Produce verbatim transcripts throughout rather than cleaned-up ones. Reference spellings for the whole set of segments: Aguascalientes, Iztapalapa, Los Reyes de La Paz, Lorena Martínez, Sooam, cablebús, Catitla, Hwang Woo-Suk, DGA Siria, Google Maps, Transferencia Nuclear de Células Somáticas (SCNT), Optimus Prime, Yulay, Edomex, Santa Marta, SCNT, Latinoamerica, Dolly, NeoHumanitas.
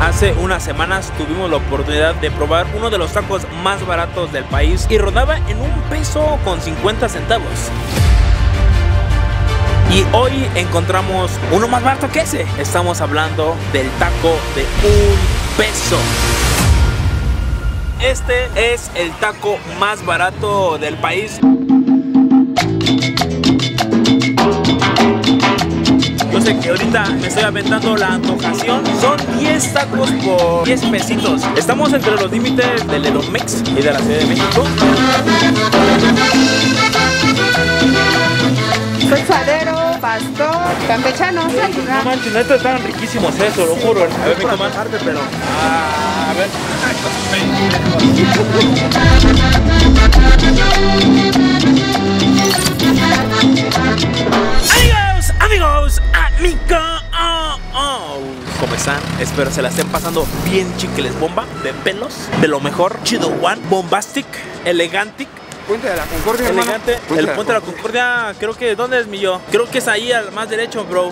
Hace unas semanas tuvimos la oportunidad de probar uno de los tacos más baratos del país y rodaba en un peso con cincuenta centavos. Y hoy encontramos uno más barato que ese. Estamos hablando del taco de un peso. Este es el taco más barato del país. Yo sé que ahorita me estoy aventando la antojación. Son diez tacos por diez pesitos. Estamos entre los límites del Edomex y de la Ciudad de México. Pesadero, pastor, campechano. No manches, neta, están riquísimos eso, lo juro. A ver, mi comadre. Ah, a ver. Amigos, amigos, amigo. Oh, oh. ¿Cómo están? Espero se la estén pasando bien chicles bomba, de pelos, de lo mejor. Chido One, bombastic, elegantic. Puente de la Concordia, elegante, hermano. Puente el Puente de la Concordia, creo que, ¿dónde es mi yo? Creo que es ahí al más derecho, bro.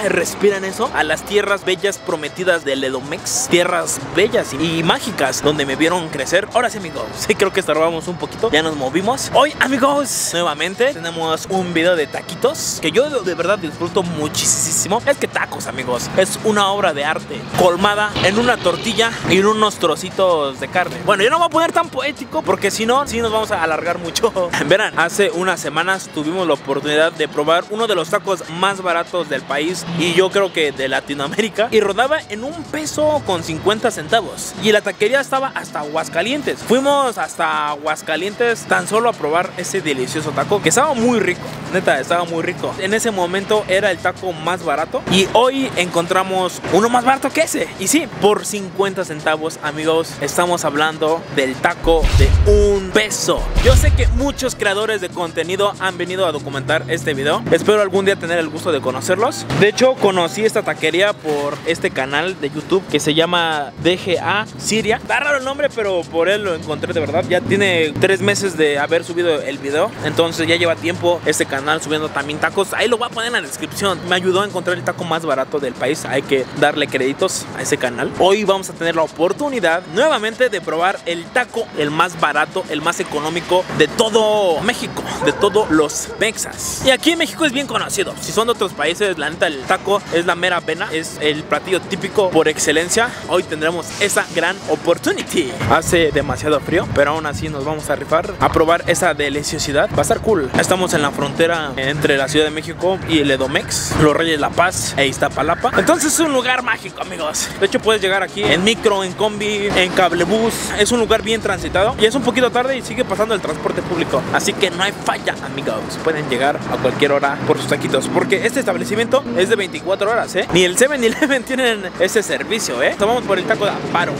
Respiran eso, a las tierras bellas prometidas del Edomex, tierras bellas y mágicas donde me vieron crecer. Ahora sí, amigos, sí, creo que estorbamos un poquito, ya nos movimos. Hoy, amigos, nuevamente tenemos un video de taquitos que yo de verdad disfruto muchísimo. Es que tacos, amigos, es una obra de arte colmada en una tortilla y en unos trocitos de carne. Bueno, yo no voy a poner tan poético porque si no, sí nos vamos a alargar mucho. Verán, hace unas semanas tuvimos la oportunidad de probar uno de los tacos más baratos del país y yo creo que de Latinoamérica, y rodaba en un peso con cincuenta centavos, y la taquería estaba hasta Aguascalientes. Fuimos hasta Aguascalientes tan solo a probar ese delicioso taco que estaba muy rico, neta, estaba muy rico. En ese momento era el taco más barato y hoy encontramos uno más barato que ese, y sí, por cincuenta centavos, amigos. Estamos hablando del taco de un peso. Yo sé que muchos creadores de contenido han venido a documentar este video, espero algún día tener el gusto de conocerlos. De hecho, conocí esta taquería por este canal de YouTube que se llama D G A Siria. Está raro el nombre, pero por él lo encontré de verdad. Ya tiene tres meses de haber subido el video, entonces ya lleva tiempo este canal subiendo también tacos. Ahí lo voy a poner en la descripción. Me ayudó a encontrar el taco más barato del país. Hay que darle créditos a ese canal. Hoy vamos a tener la oportunidad nuevamente de probar el taco, el más barato, el más económico de todo México, de todos los mexas. Y aquí en México es bien conocido. Si son de otros países, la neta, el taco es la mera pena, es el platillo típico por excelencia. Hoy tendremos esa gran opportunity. Hace demasiado frío, pero aún así nos vamos a rifar a probar esa deliciosidad. Va a estar cool. Estamos en la frontera entre la Ciudad de México y el Edomex, Los Reyes de La Paz e Iztapalapa. Entonces es un lugar mágico, amigos. De hecho, puedes llegar aquí en micro, en combi, en cablebús. Es un lugar bien transitado y es un poquito tarde y sigue pasando el transporte público, así que no hay falla, amigos. Pueden llegar a cualquier hora por sus taquitos, porque este establecimiento es de veinticuatro horas, ¿eh? Ni el seven eleven tienen ese servicio, ¿eh? Tomamos por el taco de Amparo.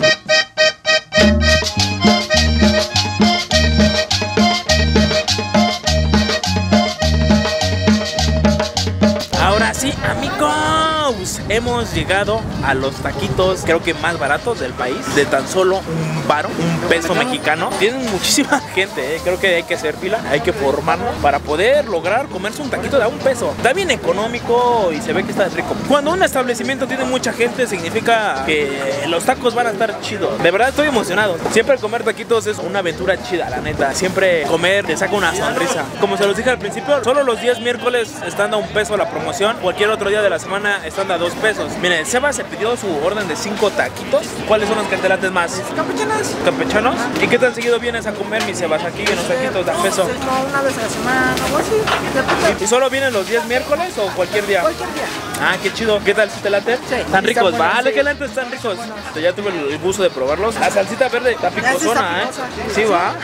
Ahora sí, amigos, hemos llegado a los taquitos, creo que más baratos del país, de tan solo un varo, un peso mexicano. Tienen muchísima gente, eh. Creo que hay que hacer fila, hay que formarnos para poder lograr comerse un taquito de a un peso. Está bien económico y se ve que está rico. Cuando un establecimiento tiene mucha gente, significa que los tacos van a estar chidos. De verdad estoy emocionado. Siempre comer taquitos es una aventura chida, la neta. Siempre comer te saca una sonrisa. Como se los dije al principio, solo los días miércoles están a un peso la promoción. Cualquier otro día de la semana están a dos pesos. Miren, Seba se pidió su orden de cinco taquitos. ¿Cuáles son los cantelates más? Campechanas. ¿Campechanos? ¿Y qué tan seguido vienes a comer, mis Sebas, aquí en los taquitos de peso? No, una vez a la semana, o así. ¿Y solo vienen los días miércoles o cualquier día? Cualquier día. Ah, qué chido. ¿Qué tal si te late? Sí. ¿Están ricos? Vale, que late, están ricos. Ya tuve el gusto de probarlos. La salsita verde está picosona, ¿eh? Sí, va.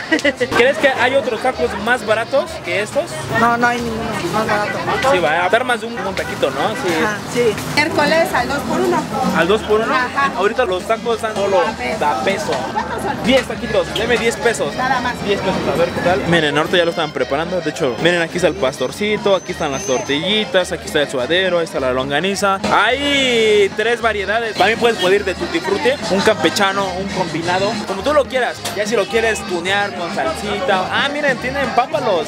¿Crees que hay otros tacos más baratos que estos? No, no hay ninguno más barato. Sí, va a dar más de un taquito, ¿no? Sí. Sí. frijoles al dos por uno. ¿Al dos por uno? Ajá. Ahorita los tacos están solo da peso. ¿Cuántos son? diez taquitos, deme diez pesos. Nada más. diez pesos, a ver qué tal. Miren, ahorita ya lo están preparando. De hecho, miren, aquí está el pastorcito, aquí están las tortillitas, aquí está el suadero, ahí está la longaniza. Hay tres variedades. También puedes pedir de tutti frutti, un campechano, un combinado, como tú lo quieras. Ya si lo quieres tunear con salsita. Ah, miren, tienen pápalos.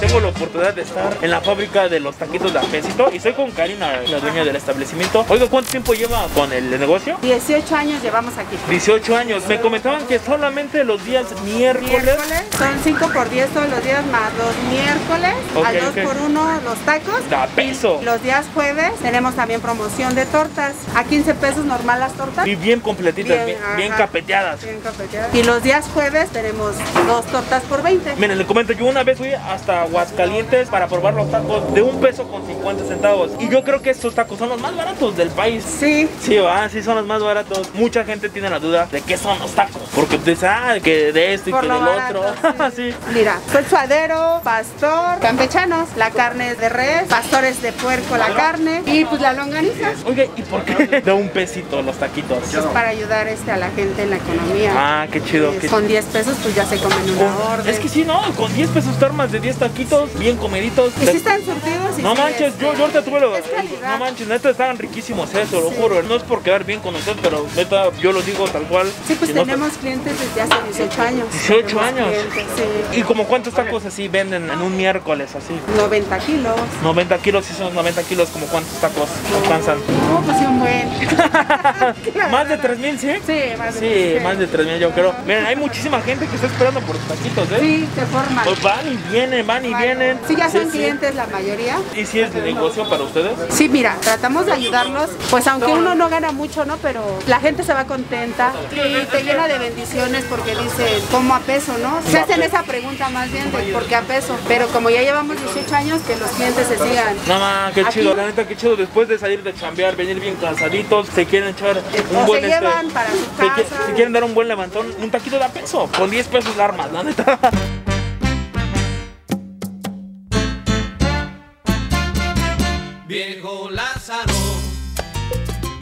Tengo la oportunidad de estar en la fábrica de los taquitos de apesito y estoy con Karina, la dueña del establecimiento. Oiga, ¿cuánto tiempo lleva con el negocio? dieciocho años llevamos aquí. dieciocho años. Me comentaban que solamente los días miércoles. Miércoles son cinco por diez todos los días más los miércoles. Okay, al dos por uno los tacos. Da peso. Y los días jueves tenemos también promoción de tortas. A quince pesos normal las tortas. Y bien completitas, bien, bien, bien capeteadas. Bien capeteadas. Y los días jueves tenemos dos tortas por veinte. Miren, le comento, yo una vez fui hasta Aguascalientes para probar los tacos de un peso con cincuenta centavos. Y yo creo que estos tacos son los más baratos del país. Sí. Sí, va, sí son los más baratos. Mucha gente tiene la duda de qué son los tacos. Porque ustedes ah, que de esto y por que del barato, otro. Sí. Sí. Mira, soy suadero, pastor, campechanos, la carne de res, pastores de puerco, la carne y pues la longaniza. Oye, ¿y por qué de un pesito los taquitos? Pues para ayudar este, a la gente en la economía. Ah, qué chido. Pues, qué con diez pesos pues ya se comen una oh, orden. Es que sí, no, con diez pesos te armas de diez taquitos. Bien comiditos. Y si están surtidos. No manches, yo ahorita tuve los. No manches, neta estaban riquísimos, eso, lo juro. No es por quedar bien con usted, pero neta, yo los digo tal cual. Sí, pues tenemos clientes desde hace dieciocho años. dieciocho años. ¿Y como cuántos tacos así venden en un miércoles así? noventa kilos. noventa kilos, sí son noventa kilos, como cuántos tacos alcanzan. No, pues un buen. ¿Más de tres mil, sí? Sí, más de Sí, más de tres mil, yo creo. Miren, hay muchísima gente que está esperando por taquitos, ¿eh? Sí, se forman. Pues van y vienen, van y Y vienen. Sí, ya son sí, clientes sí. La mayoría. ¿Y si es de negocio para ustedes? Sí, mira, tratamos de ayudarlos, pues aunque uno no gana mucho, ¿no? Pero la gente se va contenta y te llena de bendiciones porque dice, ¿cómo a peso, no? Se hacen esa pregunta más bien de por qué a peso, pero como ya llevamos dieciocho años, que los clientes se sigan. No, ma, qué chido, la neta, qué chido. Después de salir de chambear, venir bien cansaditos, se quieren echar un buen... se llevan para su casa. Si quieren dar un buen levantón, un taquito de a peso, con diez pesos la armas, la neta. Viejo Lázaro,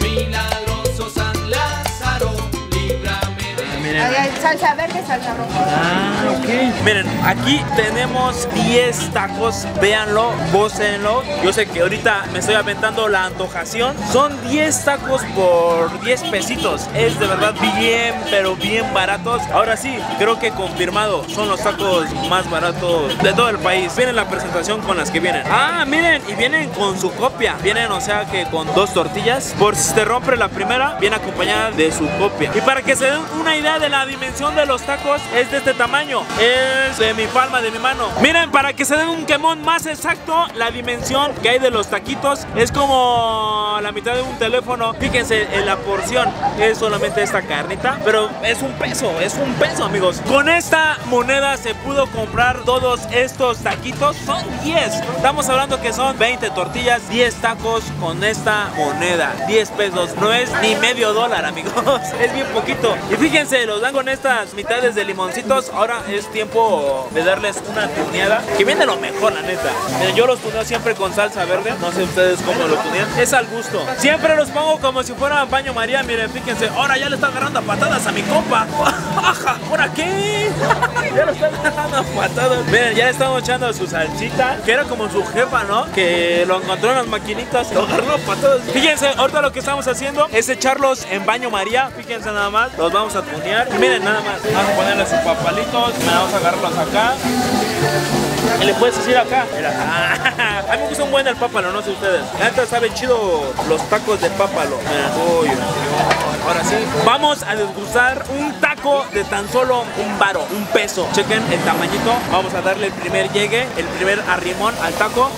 milagroso San Lázaro, líbrame de... Miren. Ahí hay salsa verde, salsa roja. Ah, ok. Miren, aquí tenemos diez tacos, véanlo, gócenlo. Yo sé que ahorita me estoy aventando la antojación. Son diez tacos por diez pesitos. Es de verdad bien, pero bien baratos. Ahora sí, creo que confirmado, son los tacos más baratos de todo el país. Miren la presentación con las que vienen. Ah, miren, y vienen con su copia. Vienen, o sea que con dos tortillas. Por si se rompe la primera, viene acompañada de su copia. Y para que se den una idea de la dimensión de los tacos, es de este tamaño. Es de mi palma, de mi mano. Miren, para que se den un quemón más exacto, la dimensión que hay de los taquitos es como la mitad de un teléfono. Fíjense en la porción, es solamente esta carnita, pero es un peso, es un peso, amigos. Con esta moneda se pudo comprar todos estos taquitos. Son diez, estamos hablando que son veinte tortillas, diez tacos con esta moneda. diez pesos, no es ni medio dólar, amigos, es bien poquito. Y fíjense, los dan con estas mitades de limoncitos. Ahora es tiempo de darles una tuneada, que viene lo mejor, la neta. Miren, yo los tuneo siempre con salsa verde. No sé ustedes cómo lo tunean, es al gusto. Siempre los pongo como si fuera baño María. Miren, fíjense, ahora ya le está agarrando a patadas a mi compa. ¿Ahora qué? Ya lo está agarrando a patadas. Miren, ya le estamos echando su salsita, que era como su jefa, ¿no? Que lo encontró en las maquinitas y lo agarró a patadas. Fíjense, ahorita lo que estamos haciendo es echarlos en baño María. Fíjense nada más, los vamos a tunear. Y miren nada más, vamos a ponerle sus papalitos. Vamos a agarrarlos acá. ¿Y le puedes decir acá? Ah, a mí me gusta un buen el pápalo, no sé ustedes. La neta saben chido los tacos de pápalo. Uy, ahora sí, vamos a desgustar un taco de tan solo un varo, un peso. Chequen el tamañito. Vamos a darle el primer llegue, el primer arrimón al taco.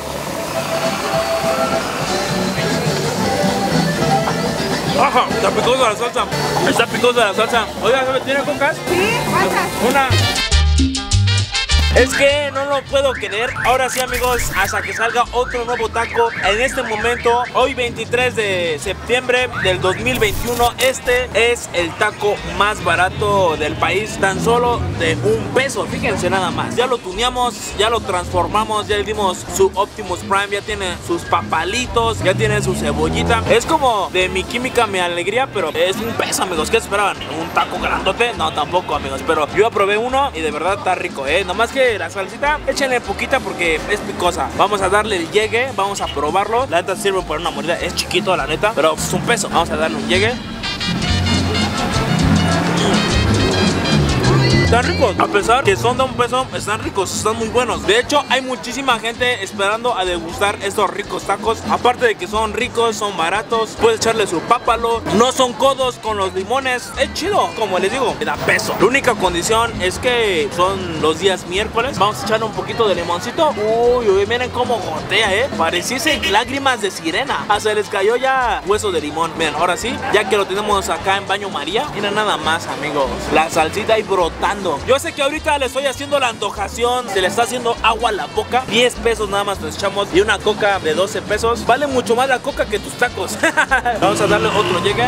Ajá, está picosa la salsa. Está picosa la salsa. Oiga, ¿tiene cocas? Sí, cocas. Una. Es que no lo puedo creer. Ahora sí, amigos, hasta que salga otro nuevo taco. En este momento, hoy veintitrés de septiembre del dos mil veintiuno, este es el taco más barato del país, tan solo de un peso. Fíjense nada más, ya lo tuneamos, ya lo transformamos, ya le dimos su Optimus Prime, ya tiene sus papalitos, ya tiene su cebollita. Es como de Mi Química Mi Alegría, pero es un peso, amigos. ¿Qué esperaban? ¿Un taco grandote? No, tampoco, amigos, pero yo probé uno y de verdad está rico, eh. Nada más que la salsita, échenle poquita porque es picosa. Vamos a darle el llegue, vamos a probarlo. La neta sirve por una mordida, es chiquito la neta, pero es un peso. Vamos a darle un llegue. Están ricos, a pesar que son de un peso, están ricos, están muy buenos. De hecho, hay muchísima gente esperando a degustar estos ricos tacos. Aparte de que son ricos, son baratos, puedes echarle su pápalo, no son codos con los limones. Es chido, como les digo, da peso. La única condición es que son los días miércoles. Vamos a echarle un poquito de limoncito. Uy, uy, miren cómo gotea, eh. Pareciese lágrimas de sirena. Hasta les cayó ya hueso de limón. Miren, ahora sí, ya que lo tenemos acá en baño María. Miren nada más, amigos, la salsita ahí brotando. Yo sé que ahorita le estoy haciendo la antojación, se le está haciendo agua a la boca. diez pesos nada más nos echamos y una coca de doce pesos. Vale mucho más la coca que tus tacos. Vamos a darle otro llegue.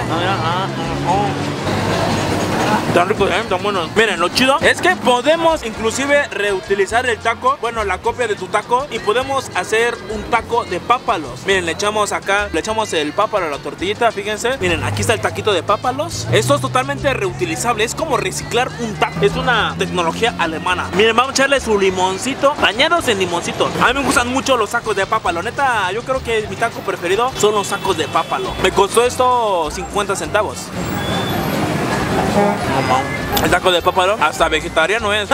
Están ricos, ¿eh? Están buenos. Miren, lo chido es que podemos inclusive reutilizar el taco, bueno, la copia de tu taco, y podemos hacer un taco de pápalos. Miren, le echamos acá, le echamos el pápalo a la tortillita, fíjense. Miren, aquí está el taquito de pápalos. Esto es totalmente reutilizable, es como reciclar un taco. Es una tecnología alemana. Miren, vamos a echarle su limoncito, bañados en limoncito. A mí me gustan mucho los tacos de pápalo. Neta, yo creo que mi taco preferido son los tacos de pápalo. Me costó esto cincuenta centavos. El taco de pápalo hasta vegetariano es.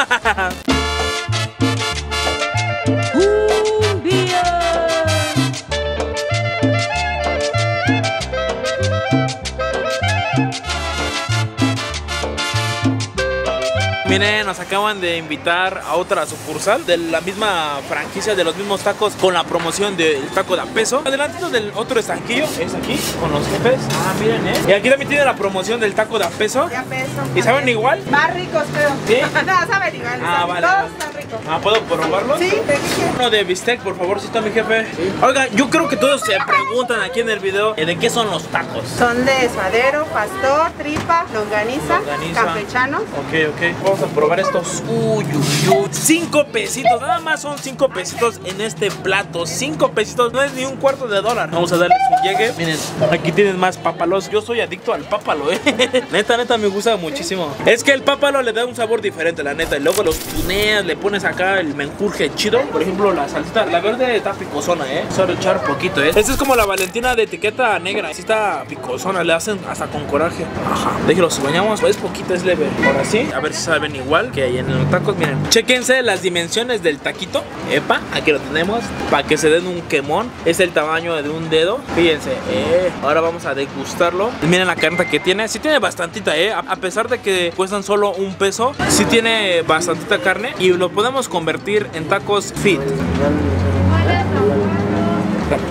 Miren, nos acaban de invitar a otra sucursal de la misma franquicia, de los mismos tacos, con la promoción del taco de a peso. Adelantito del otro estanquillo, es aquí, con los jefes. Ah, miren, eh. Y aquí también tiene la promoción del taco de a peso. De a peso. ¿Y saben igual? Más ricos, creo. ¿Sí? No, saben igual. Ah, vale. Todos están ricos. Ah, ¿puedo probarlos? Sí, te dije. Uno de bistec, por favor, si está mi jefe. Sí. Oiga, yo creo que todos se preguntan aquí en el video de qué son los tacos. Son de suadero, pastor, tripa, longaniza, longaniza, campechanos. Ok, ok. Vamos a probar estos. Uy, uy, uy. cinco pesitos. Nada más son cinco pesitos en este plato. cinco pesitos. No es ni un cuarto de dólar. Vamos a darles un llegue. Miren, aquí tienen más pápalos. Yo soy adicto al pápalo, eh. Neta, neta, me gusta muchísimo. Es que el pápalo le da un sabor diferente, la neta. Y luego los tuneas, le pones acá el menjurje chido. Por ejemplo, la salsita, la verde está picosona, eh. Solo echar poquito, eh. Esta es como la Valentina de etiqueta negra. Sí está picosona, le hacen hasta con coraje. Ajá. Déjenlo, si bañamos, es poquito, es leve. Ahora sí, a ver si saben igual que hay en los tacos. Miren, chequense las dimensiones del taquito. Epa, aquí lo tenemos, para que se den un quemón. Es el tamaño de un dedo. Fíjense, eh. Ahora vamos a degustarlo. Miren la carnita que tiene. Sí tiene bastantita, eh. A pesar de que cuestan solo un peso, sí tiene bastantita carne. Y lo podemos convertir en tacos fit.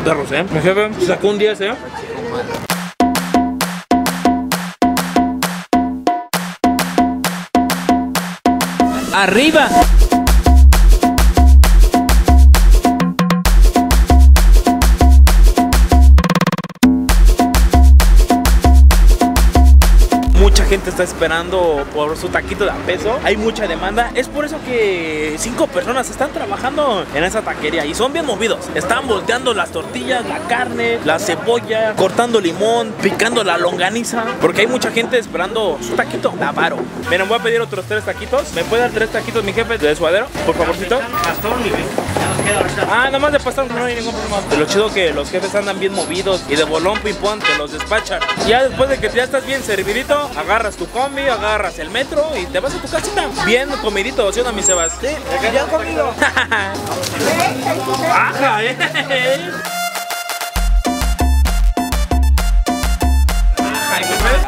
Perros, eh. Mi jefe sacó un diez, eh. ¡Arriba! Mucha gente está esperando por su taquito de a peso. Hay mucha demanda. Es por eso que cinco personas están trabajando en esa taquería. Y son bien movidos. Están volteando las tortillas, la carne, la cebolla, cortando limón, picando la longaniza. Porque hay mucha gente esperando su taquito de avaro. Miren, voy a pedir otros tres taquitos. ¿Me puede dar tres taquitos, mi jefe, de suadero? Por favorcito. Ah, nada más de pastor, no hay ningún problema. De lo chido que los jefes andan bien movidos. Y de bolón pipón te los despachan. Ya después de que ya estás bien servidito, agarras tu combi, agarras el metro y te vas a tu casita. Bien comidito, ¿sí o no, mi Sebas? Sí, ya comido. Baja, eh.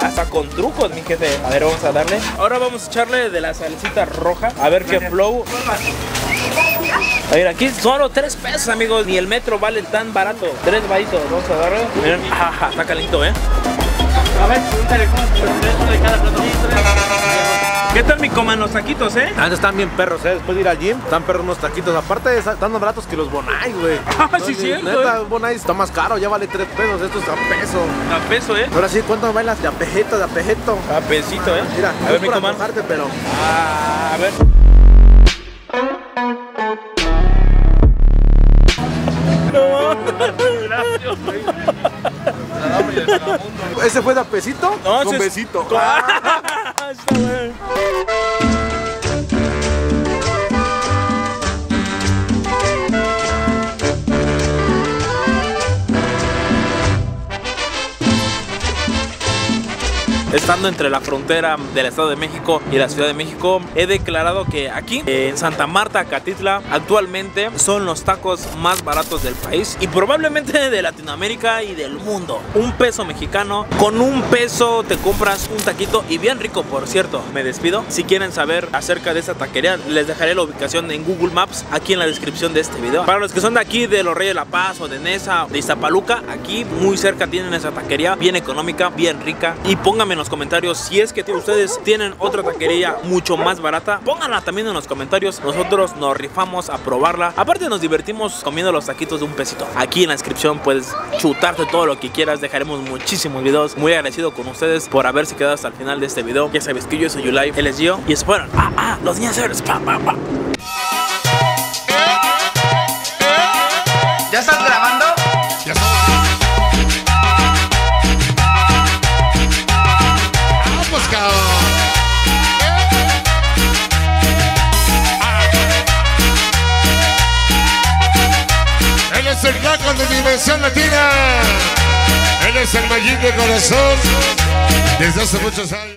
Hasta con trucos, mi jefe. A ver, vamos a darle. Ahora vamos a echarle de la salsita roja. A ver qué flow. A ver, aquí solo tres pesos, amigos. Ni el metro vale tan barato. tres varitos, vamos a darle. Miren, ajá, está calentito, eh. A ver, pregúntale cómo se presenta de cada plato. ¿Qué tal, mi coman? Los taquitos, ¿eh? Ah, están bien perros, ¿eh? Después de ir al gym, están perros unos taquitos. Aparte, están más baratos que los bonais, güey. Ah, no, sí, sí. Neta, el bonais está más caro, ya vale tres pesos. Esto es a peso. A peso, ¿eh? Ahora sí, ¿cuánto bailas? De apejeto, de apejeto. A pesito, ¿eh? Mira, a ver, mi coman. Pero... Ah, a ver. ¿Ese fue de apesito? No, con besito. Con... Ah, está bien. Estando entre la frontera del Estado de México y la Ciudad de México, he declarado que aquí, en Santa Marta, Catitla, actualmente son los tacos más baratos del país y probablemente de Latinoamérica y del mundo. Un peso mexicano, con un peso te compras un taquito, y bien rico, por cierto. Me despido. Si quieren saber acerca de esta taquería, les dejaré la ubicación en Google Maps aquí en la descripción de este video. Para los que son de aquí, de Los Reyes de La Paz o de Nesa, de Iztapaluca, aquí muy cerca tienen esa taquería, bien económica, bien rica. Y pónganme en los comentarios si es que ustedes tienen otra taquería mucho más barata. Pónganla también en los comentarios, nosotros nos rifamos a probarla. Aparte nos divertimos comiendo los taquitos de un pesito. Aquí en la descripción puedes chutarte todo lo que quieras, dejaremos muchísimos videos. Muy agradecido con ustedes por haberse quedado hasta el final de este video. Ya sabes que yo soy Yulay, él es Gio, y es fueron ah, ah, los niñaceros. Pa, pa, pa. ¿Ya estás grabando? Ya estás. Él es el Naco de Dimensión Latina. Él es el Magic de corazón desde hace muchos años.